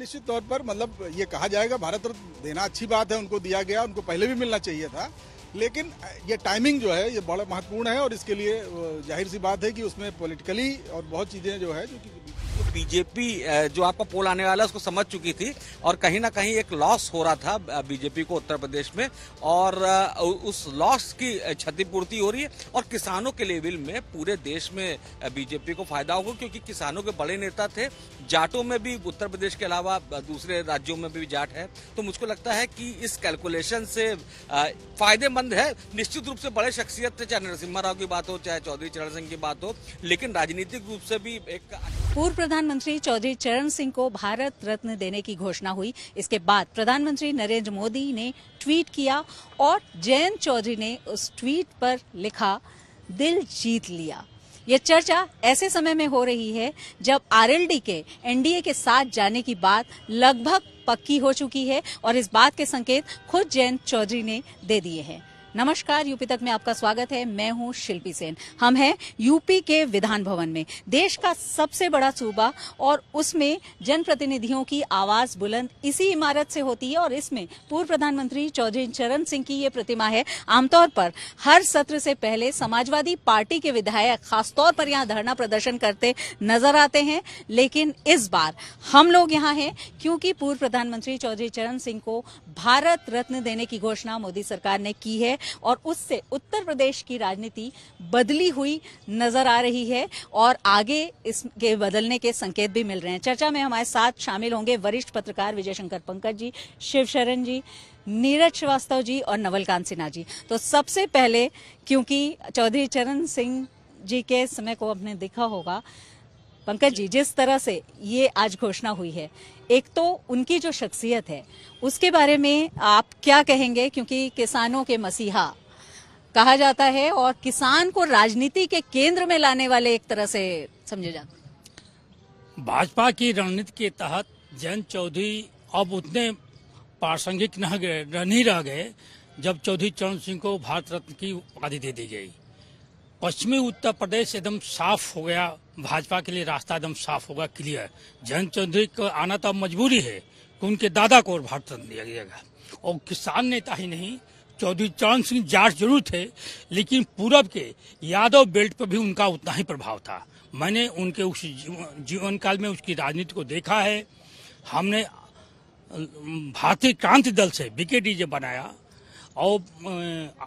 निश्चित तौर पर मतलब ये कहा जाएगा भारत रत्न देना अच्छी बात है, उनको दिया गया, उनको पहले भी मिलना चाहिए था, लेकिन ये टाइमिंग जो है ये बड़ा महत्वपूर्ण है और इसके लिए जाहिर सी बात है कि उसमें पॉलिटिकली और बहुत चीज़ें जो है जो कि बीजेपी जो आपका पोल आने वाला है उसको समझ चुकी थी और कहीं ना कहीं एक लॉस हो रहा था बीजेपी को उत्तर प्रदेश में और उस लॉस की क्षतिपूर्ति हो रही है और किसानों के लेवल में पूरे देश में बीजेपी को फायदा होगा क्योंकि किसानों के बड़े नेता थे। जाटों में भी उत्तर प्रदेश के अलावा दूसरे राज्यों में भी जाट है, तो मुझको लगता है कि इस कैलकुलेशन से फायदेमंद है। निश्चित रूप से बड़े शख्सियत थे, चाहे नरसिम्हा राव की बात हो चाहे चौधरी चरण सिंह की बात हो, लेकिन राजनीतिक रूप से भी एक पूर्व प्रधानमंत्री चौधरी चरण सिंह को भारत रत्न देने की घोषणा हुई। इसके बाद प्रधानमंत्री नरेंद्र मोदी ने ट्वीट किया और जयंत चौधरी ने उस ट्वीट पर लिखा दिल जीत लिया। ये चर्चा ऐसे समय में हो रही है जब आरएलडी के एनडीए के साथ जाने की बात लगभग पक्की हो चुकी है और इस बात के संकेत खुद जयंत चौधरी ने दे दिए हैं। नमस्कार, यूपी तक में आपका स्वागत है। मैं हूं शिल्पी सेन। हम हैं यूपी के विधान भवन में, देश का सबसे बड़ा सूबा और उसमें जनप्रतिनिधियों की आवाज बुलंद इसी इमारत से होती है और इसमें पूर्व प्रधानमंत्री चौधरी चरण सिंह की ये प्रतिमा है। आमतौर पर हर सत्र से पहले समाजवादी पार्टी के विधायक खासतौर पर यहाँ धरना प्रदर्शन करते नजर आते हैं, लेकिन इस बार हम लोग यहाँ हैं क्योंकि पूर्व प्रधानमंत्री चौधरी चरण सिंह को भारत रत्न देने की घोषणा मोदी सरकार ने की है और उससे उत्तर प्रदेश की राजनीति बदली हुई नजर आ रही है और आगे इसके बदलने के संकेत भी मिल रहे हैं। चर्चा में हमारे साथ शामिल होंगे वरिष्ठ पत्रकार विजय शंकर पंकज जी, शिवशरण जी, नीरज श्रीवास्तव जी और नवलकांत सिन्हा जी। तो सबसे पहले, क्योंकि चौधरी चरण सिंह जी के समय को आपने देखा होगा पंकज जी, जिस तरह से ये आज घोषणा हुई है, एक तो उनकी जो शख्सियत है उसके बारे में आप क्या कहेंगे, क्योंकि किसानों के मसीहा कहा जाता है और किसान को राजनीति के केंद्र में लाने वाले एक तरह से समझे जाते हैं। भाजपा की रणनीति के तहत जयंत चौधरी अब उतने प्रासंगिक नहीं रह गए जब चौधरी चरण सिंह को भारत रत्न की उपाधि दे दी गई। पश्चिमी उत्तर प्रदेश एकदम साफ हो गया, भाजपा के लिए रास्ता एकदम साफ होगा, क्लियर। जयंत चौधरी को आना तो अब मजबूरी है कि उनके दादा को और भारत रत्न दिया जाएगा। और किसान नेता ही नहीं, चौधरी चरण सिंह जाट जरूर थे लेकिन पूरब के यादव बेल्ट पर भी उनका उतना ही प्रभाव था। मैंने उनके उस जीवन काल में उसकी राजनीति को देखा है। हमने भारतीय क्रांति दल से बीकेडीजे बनाया और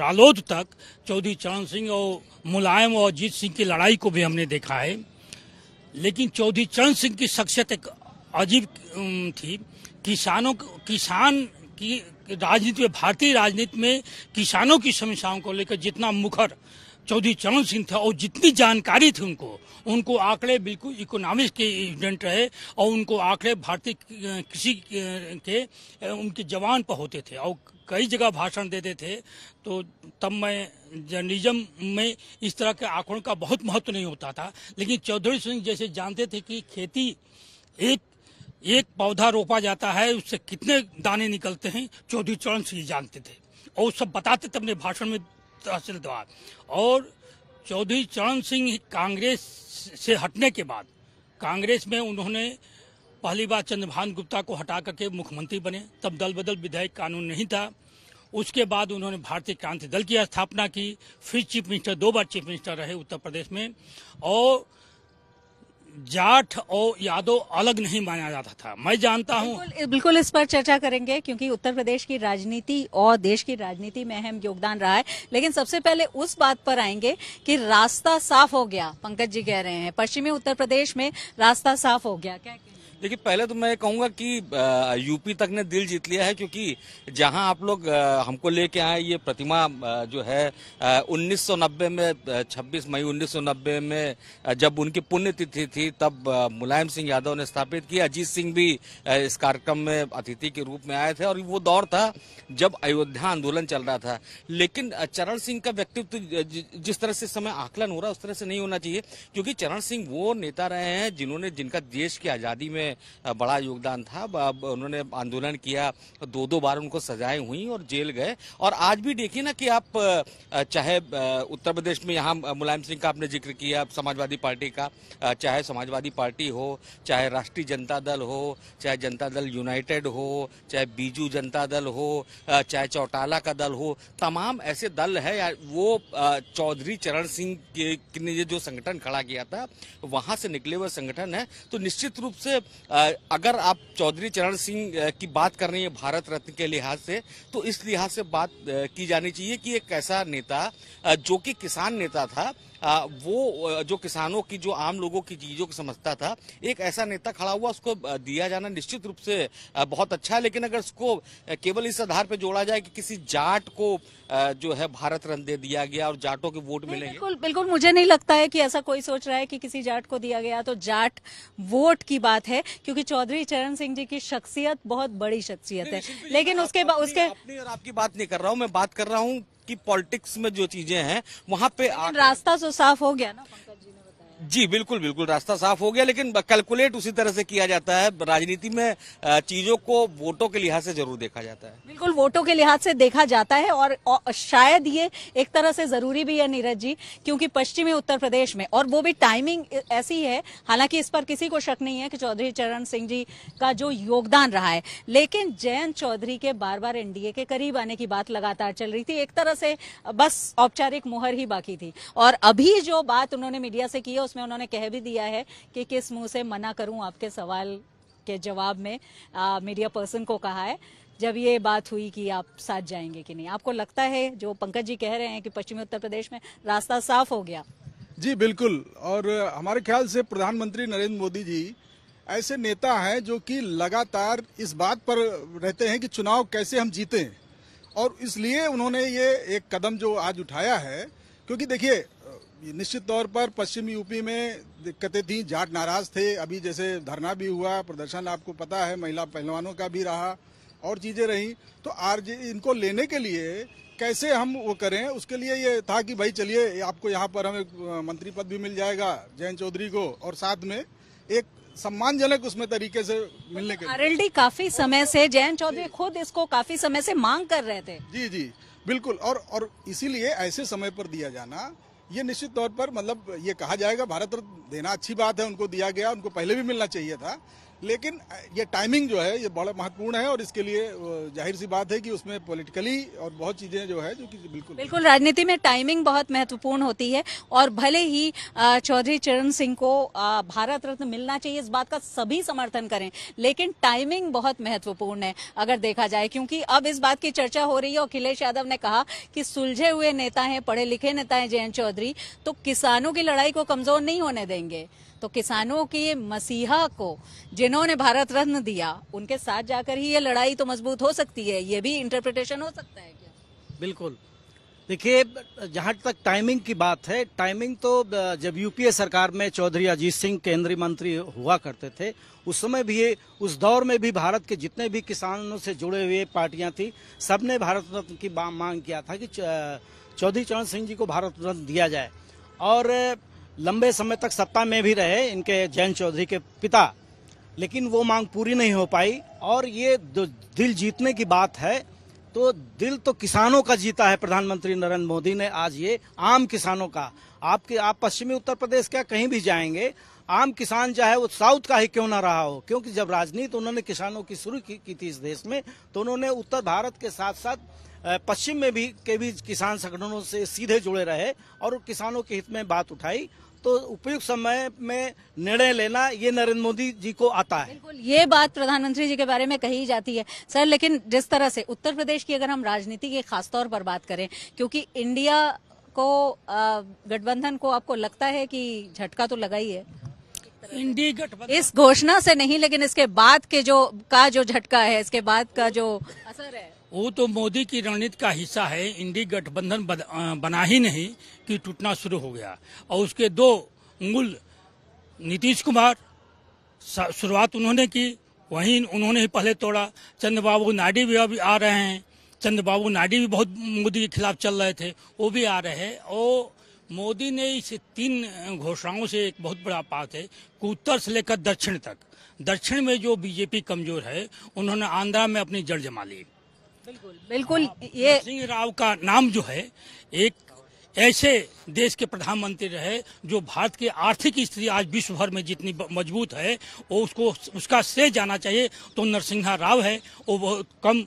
रालोद तक चौधरी चरण सिंह और मुलायम और अजीत सिंह की लड़ाई को भी हमने देखा है। लेकिन चौधरी चरण सिंह की शख्सियत एक अजीब थी। किसान की राजनीति में, भारतीय राजनीति में किसानों की समस्याओं को लेकर जितना मुखर चौधरी चरण सिंह था और जितनी जानकारी थी उनको आंकड़े बिल्कुल इकोनॉमिक्स के स्टूडेंट रहे और उनको आंकड़े भारतीय कृषि के उनके जवान पर होते थे और कई जगह भाषण देते थे। तो तब मैं जर्नलिज्म में इस तरह के आंकड़ों का बहुत महत्व नहीं होता था, लेकिन चौधरी सिंह जैसे जानते थे कि खेती एक पौधा रोपा जाता है उससे कितने दाने निकलते हैं, चौधरी चरण सिंह जानते थे और सब बताते थे अपने भाषण में तहसील द्वार। और चौधरी चरण सिंह कांग्रेस से हटने के बाद कांग्रेस में उन्होंने पहली बार चंद्रभान गुप्ता को हटा करके मुख्यमंत्री बने। तब दल बदल विधायक कानून नहीं था। उसके बाद उन्होंने भारतीय क्रांति दल की स्थापना की, फिर चीफ मिनिस्टर, 2 बार चीफ मिनिस्टर रहे उत्तर प्रदेश में। और जाट और यादव अलग नहीं माना जाता था, मैं जानता हूँ। बिल्कुल इस पर चर्चा करेंगे क्योंकि उत्तर प्रदेश की राजनीति और देश की राजनीति में अहम योगदान रहा है, लेकिन सबसे पहले उस बात पर आएंगे कि रास्ता साफ हो गया। पंकज जी कह रहे हैं पश्चिमी उत्तर प्रदेश में रास्ता साफ हो गया, क्या? देखिए, पहले तो मैं कहूँगा कि यूपी तक ने दिल जीत लिया है क्योंकि जहाँ आप लोग हमको लेके आए ये प्रतिमा जो है 1990 में, 26 मई 1990 में जब उनकी पुण्यतिथि थी तब मुलायम सिंह यादव ने स्थापित की। अजीत सिंह भी इस कार्यक्रम में अतिथि के रूप में आए थे और वो दौर था जब अयोध्या आंदोलन चल रहा था। लेकिन चरण सिंह का व्यक्तित्व जिस तरह से समय आकलन हो रहा है उस तरह से नहीं होना चाहिए, क्योंकि चरण सिंह वो नेता रहे हैं जिन्होंने जिनका देश की आज़ादी में में बड़ा योगदान था। उन्होंने आंदोलन किया, दो दो बार उनको सजाएं हुई और जेल गए। और आज भी देखिए ना कि आप चाहे उत्तर प्रदेश में यहाँ मुलायम सिंह का आपने जिक्र किया, समाजवादी पार्टी का, चाहे समाजवादी पार्टी हो, चाहे राष्ट्रीय जनता दल हो, चाहे जनता दल यूनाइटेड हो, चाहे बीजू जनता दल हो, चाहे चौटाला का दल हो, तमाम ऐसे दल है वो चौधरी चरण सिंह ने ये जो संगठन खड़ा किया था वहां से निकले हुए संगठन है। तो निश्चित रूप से अगर आप चौधरी चरण सिंह की बात कर रहे हैं भारत रत्न के लिहाज से, तो इस लिहाज से बात की जानी चाहिए कि एक ऐसा नेता जो कि किसान नेता था, वो जो किसानों की, जो आम लोगों की चीजों को समझता था, एक ऐसा नेता खड़ा हुआ, उसको दिया जाना निश्चित रूप से बहुत अच्छा है। लेकिन अगर उसको केवल इस आधार पर जोड़ा जाए कि किसी जाट को जो है भारत रत्न दे दिया गया और जाटों के वोट मिलेंगे, बिल्कुल बिल्कुल मुझे नहीं लगता है कि ऐसा कोई सोच रहा है कि किसी जाट को दिया गया तो जाट वोट की बात है, क्योंकि चौधरी चरण सिंह जी की शख्सियत बहुत बड़ी शख्सियत है। लेकिन उसके आपकी बात नहीं कर रहा हूँ, मैं बात कर रहा हूँ कि पॉलिटिक्स में जो चीजें हैं वहाँ पे रास्ता तो साफ हो गया ना, जी बिल्कुल बिल्कुल रास्ता साफ हो गया। लेकिन कैलकुलेट उसी तरह से किया जाता है, राजनीति में चीजों को वोटों के लिहाज से जरूर देखा जाता है, बिल्कुल वोटों के लिहाज से देखा जाता है। और शायद ये एक तरह से जरूरी भी है नीरज जी, क्योंकि पश्चिमी उत्तर प्रदेश में, और वो भी टाइमिंग ऐसी है, हालांकि इस पर किसी को शक नहीं है कि चौधरी चरण सिंह जी का जो योगदान रहा है, लेकिन जयंत चौधरी के बार बार एनडीए के करीब आने की बात लगातार चल रही थी, एक तरह से बस औपचारिक मुहर ही बाकी थी। और अभी जो बात उन्होंने मीडिया से की, उसमें उन्होंने कह भी दिया है कि किस मुंह से मना करूं आपके सवाल के जवाब में, मीडिया पर्सन को कहा है जब ये बात हुई कि आप साथ जाएंगे कि नहीं। आपको लगता है जो पंकज जी कह रहे हैं कि पश्चिमी उत्तर प्रदेश में रास्ता साफ हो गया? जी बिल्कुल, और हमारे ख्याल से प्रधानमंत्री नरेंद्र मोदी जी ऐसे नेता हैं जो कि लगातार इस बात पर रहते हैं कि चुनाव कैसे हम जीते, और इसलिए उन्होंने ये एक कदम जो आज उठाया है, क्योंकि देखिए निश्चित तौर पर पश्चिम यूपी में दिक्कतें थी, जाट नाराज थे, अभी जैसे धरना भी हुआ, प्रदर्शन आपको पता है, महिला पहलवानों का भी रहा और चीजें रही, तो इनको लेने के लिए कैसे हम वो करें, उसके लिए ये था कि भाई चलिए आपको यहाँ पर हमें मंत्री पद भी मिल जाएगा जयंत चौधरी को, और साथ में एक सम्मानजनक उसमें तरीके से मिलने के लिए। आरएलडी काफी समय से, जयंत चौधरी खुद इसको काफी समय से मांग कर रहे थे। जी जी बिल्कुल, और इसीलिए ऐसे समय पर दिया जाना, ये निश्चित तौर पर मतलब ये कहा जाएगा भारत रत्न देना अच्छी बात है, उनको दिया गया, उनको पहले भी मिलना चाहिए था, लेकिन ये टाइमिंग जो है ये बड़ा महत्वपूर्ण है, और इसके लिए जाहिर सी बात है कि उसमें पॉलिटिकली और बहुत चीजें जो है, जो कि बिल्कुल बिल्कुल राजनीति में टाइमिंग बहुत महत्वपूर्ण होती है। और भले ही चौधरी चरण सिंह को भारत रत्न मिलना चाहिए, इस बात का सभी समर्थन करें, लेकिन टाइमिंग बहुत महत्वपूर्ण है अगर देखा जाए, क्योंकि अब इस बात की चर्चा हो रही है, और अखिलेश यादव ने कहा कि सुलझे हुए नेता है, पढ़े लिखे नेता है जयंत चौधरी, तो किसानों की लड़ाई को कमजोर नहीं होने देंगे। तो किसानों के मसीहा को जिन्होंने भारत रत्न दिया, उनके साथ जाकर ही ये लड़ाई तो मजबूत हो सकती है, ये भी इंटरप्रिटेशन हो सकता है क्या? बिल्कुल, देखिए जहां तक टाइमिंग की बात है, टाइमिंग तो जब यूपीए सरकार में चौधरी अजीत सिंह केंद्रीय मंत्री हुआ करते थे, उस समय भी, उस दौर में भी भारत के जितने भी किसानों से जुड़े हुए पार्टियां थी, सबने भारत रत्न की मांग किया था कि चौधरी चरण सिंह जी को भारत रत्न दिया जाए, और लंबे समय तक सत्ता में भी रहे इनके जयंत चौधरी के पिता, लेकिन वो मांग पूरी नहीं हो पाई। और ये दिल जीतने की बात है, तो दिल तो किसानों का जीता है प्रधानमंत्री नरेंद्र मोदी ने आज, ये आम किसानों का। आप पश्चिमी उत्तर प्रदेश क्या कहीं भी जाएंगे, आम किसान चाहे वो साउथ का ही क्यों ना रहा हो, क्योंकि जब राजनीति उन्होंने किसानों की शुरू की थी इस देश में, तो उन्होंने उत्तर भारत के साथ साथ पश्चिम में भी किसान संगठनों से सीधे जुड़े रहे और किसानों के हित में बात उठाई। तो उपयुक्त समय में निर्णय लेना ये नरेंद्र मोदी जी को आता है। बिल्कुल, ये बात प्रधानमंत्री जी के बारे में कही जाती है सर, लेकिन जिस तरह से उत्तर प्रदेश की अगर हम राजनीति की खासतौर पर बात करें, क्योंकि इंडिया को गठबंधन को आपको लगता है कि झटका तो लगा ही है इंडी गठबंधन इस घोषणा से, नहीं लेकिन इसके बाद के जो झटका है, इसके बाद का जो असर है, वो तो मोदी की रणनीति का हिस्सा है। इंडी गठबंधन बना ही नहीं कि टूटना शुरू हो गया, और उसके दो उंगुल नीतीश कुमार, शुरुआत उन्होंने की, वहीं उन्होंने ही पहले तोड़ा। चंद्रबाबू नायडू भी अभी आ रहे हैं, चंद्रबाबू नायडू भी बहुत मोदी के खिलाफ चल रहे थे, वो भी आ रहे हैं। और मोदी ने इस 3 घोषणाओं से एक बहुत बड़ा बात है कि उत्तर से लेकर दक्षिण तक, दक्षिण में जो बीजेपी कमजोर है उन्होंने आंध्रा में अपनी जड़ जमा ली। बिल्कुल बिल्कुल, ये सिंह राव का नाम जो है एक ऐसे देश के प्रधानमंत्री रहे जो भारत की आर्थिक स्थिति आज विश्व भर में जितनी मजबूत है वो उसका श्रेय जाना चाहिए तो नरसिम्हा राव है। वो बहुत कम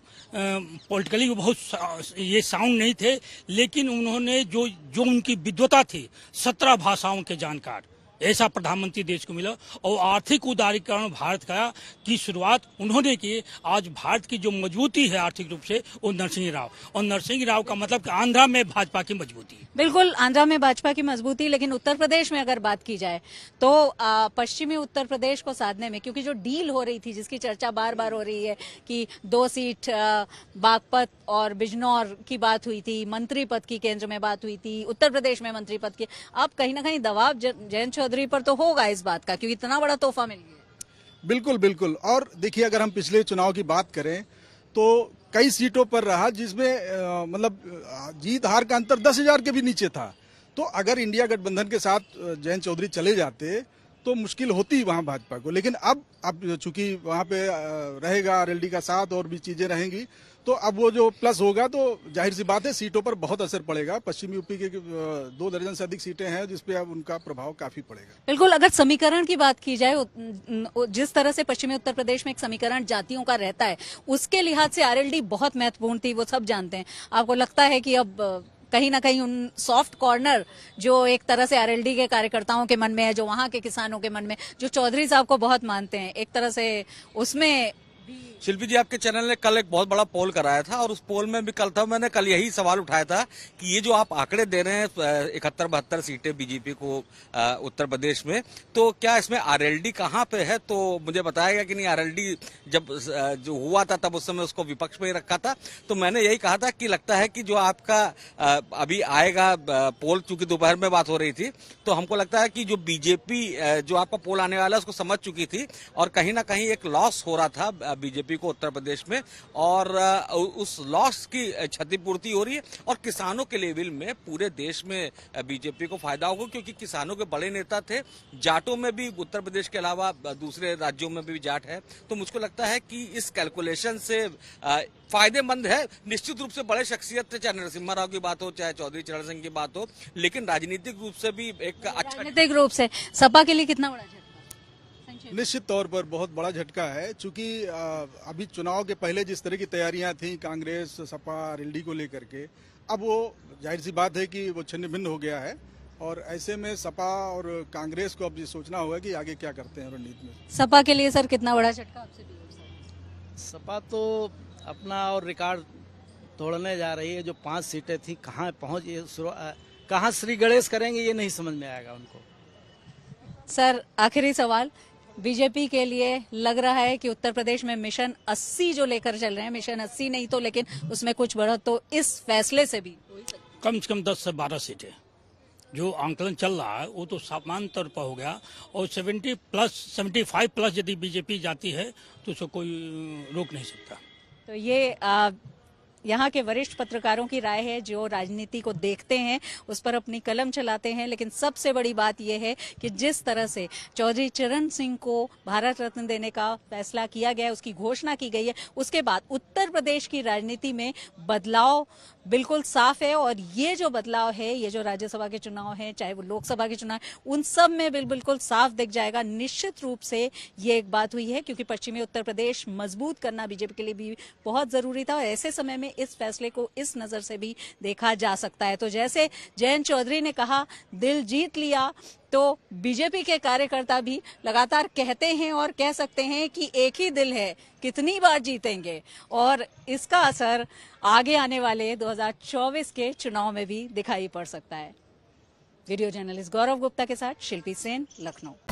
पॉलिटिकली वो बहुत ये साउंड नहीं थे, लेकिन उन्होंने जो उनकी विद्वता थी 17 भाषाओं के जानकार, ऐसा प्रधानमंत्री देश को मिला। और आर्थिक उदारीकरण भारत का की शुरुआत उन्होंने की। आज भारत की जो मजबूती है आर्थिक रूप से वो नरसिंह राव, और नरसिंह राव का मतलब कि आंध्रा में भाजपा की मजबूती। बिल्कुल, आंध्रा में भाजपा की मजबूती। लेकिन उत्तर प्रदेश में अगर बात की जाए तो पश्चिमी उत्तर प्रदेश को साधने में, क्योंकि जो डील हो रही थी जिसकी चर्चा बार बार हो रही है कि 2 सीट बागपत और बिजनौर की बात हुई थी, मंत्री पद की केंद्र में बात हुई थी, उत्तर प्रदेश में मंत्री पद की, अब कहीं ना कहीं दबाव जयंत चौधरी पर तो होगा इस बात का, क्योंकि इतना बड़ा तोहफा मिल गया। बिल्कुल बिल्कुल, और देखिए अगर हम पिछले चुनाव की बात करें तो कई सीटों पर रहा जिसमें मतलब जीत हार का अंतर 10,000 के भी नीचे था। तो अगर इंडिया गठबंधन के साथ जयंत चौधरी चले जाते तो मुश्किल होती वहां भाजपा को, लेकिन अब चूंकि वहां पे रहेगा आरएलडी का साथ और भी चीजें रहेंगी, तो अब वो जो प्लस होगा तो जाहिर सी बात है सीटों पर बहुत असर पड़ेगा। पश्चिमी यूपी के 2 दर्जन से अधिक सीटें हैं जिसपे अब उनका प्रभाव काफी पड़ेगा। बिल्कुल, अगर समीकरण की बात की जाए, जिस तरह से पश्चिमी उत्तर प्रदेश में एक समीकरण जातियों का रहता है, उसके लिहाज से आरएलडी बहुत महत्वपूर्ण थी, वो सब जानते हैं। आपको लगता है कि अब कहीं ना कहीं उन सॉफ्ट कॉर्नर जो एक तरह से आरएलडी के कार्यकर्ताओं के मन में है, जो वहां के किसानों के मन में, जो चौधरी साहब को बहुत मानते हैं, एक तरह से उसमें? शिल्पी जी, आपके चैनल ने कल एक बहुत बड़ा पोल कराया था और उस पोल में भी मैंने कल यही सवाल उठाया था कि ये जो आप आंकड़े दे रहे हैं 71-72 सीटें बीजेपी को उत्तर प्रदेश में, तो क्या इसमें आरएलडी कहाँ पे है? तो मुझे बताया कि नहीं, आरएलडी जब जो हुआ था तब उस समय उसको विपक्ष में ही रखा था। तो मैंने यही कहा था कि लगता है कि जो आपका अभी आएगा पोल, चूंकि दोपहर में बात हो रही थी, तो हमको लगता है कि जो बीजेपी जो आपका पोल आने वाला है उसको समझ चुकी थी और कहीं ना कहीं एक लॉस हो रहा था बीजेपी को उत्तर प्रदेश में, और उस लॉस की क्षतिपूर्ति हो रही है। और किसानों के लेवल में पूरे देश में बीजेपी को फायदा होगा, क्योंकि किसानों के बड़े नेता थे। जाटों में भी, उत्तर प्रदेश के अलावा दूसरे राज्यों में भी जाट है, तो मुझको लगता है कि इस कैलकुलेशन से फायदेमंद है। निश्चित रूप से बड़े शख्सियत थे, चाहे नरसिम्हा राव की बात हो, चाहे चौधरी चरण सिंह की बात हो, लेकिन राजनीतिक रूप से भी एक अच्छा, राजनीतिक रूप से सपा के लिए कितना बड़ा है? निश्चित तौर पर बहुत बड़ा झटका है, चूंकि अभी चुनाव के पहले जिस तरह की तैयारियां थीं कांग्रेस, सपा, आरएलडी को लेकर के, अब वो जाहिर सी बात है कि वो छिन्न भिन्न हो गया है। और ऐसे में सपा और कांग्रेस को अब ये सोचना होगा कि आगे क्या करते हैं रणनीति में। सपा के लिए सर कितना बड़ा झटका आपसे? सपा तो अपना और रिकॉर्ड तोड़ने जा रही है। जो 5 सीटें थी कहाँ पहुँच, कहाँ श्री गणेश करेंगे ये नहीं समझ में आएगा उनको। सर आखिरी सवाल, बीजेपी के लिए लग रहा है कि उत्तर प्रदेश में मिशन 80 जो लेकर चल रहे हैं, मिशन 80 नहीं तो लेकिन उसमें कुछ बड़ा तो इस फैसले से भी कम से कम 10 से 12 सीटें जो आंकलन चल रहा है वो तो सामान्य तौर पर हो गया। और 75 प्लस यदि बीजेपी जाती है तो उसको कोई रोक नहीं सकता। तो ये यहाँ के वरिष्ठ पत्रकारों की राय है जो राजनीति को देखते हैं, उस पर अपनी कलम चलाते हैं। लेकिन सबसे बड़ी बात यह है कि जिस तरह से चौधरी चरण सिंह को भारत रत्न देने का फैसला किया गया है, उसकी घोषणा की गई है, उसके बाद उत्तर प्रदेश की राजनीति में बदलाव बिल्कुल साफ है। और ये जो बदलाव है, ये जो राज्यसभा के चुनाव है, चाहे वो लोकसभा के चुनाव है, उन सब में बिल्कुल साफ दिख जाएगा। निश्चित रूप से ये एक बात हुई है, क्योंकि पश्चिमी उत्तर प्रदेश मजबूत करना बीजेपी के लिए भी बहुत जरूरी था और ऐसे समय में इस फैसले को इस नजर से भी देखा जा सकता है। तो जैसे जयंत चौधरी ने कहा, दिल जीत लिया, तो बीजेपी के कार्यकर्ता भी लगातार कहते हैं और कह सकते हैं कि एक ही दिल है, कितनी बार जीतेंगे। और इसका असर आगे आने वाले 2024 के चुनाव में भी दिखाई पड़ सकता है। वीडियो जर्नलिस्ट गौरव गुप्ता के साथ शिल्पी सेन, लखनऊ।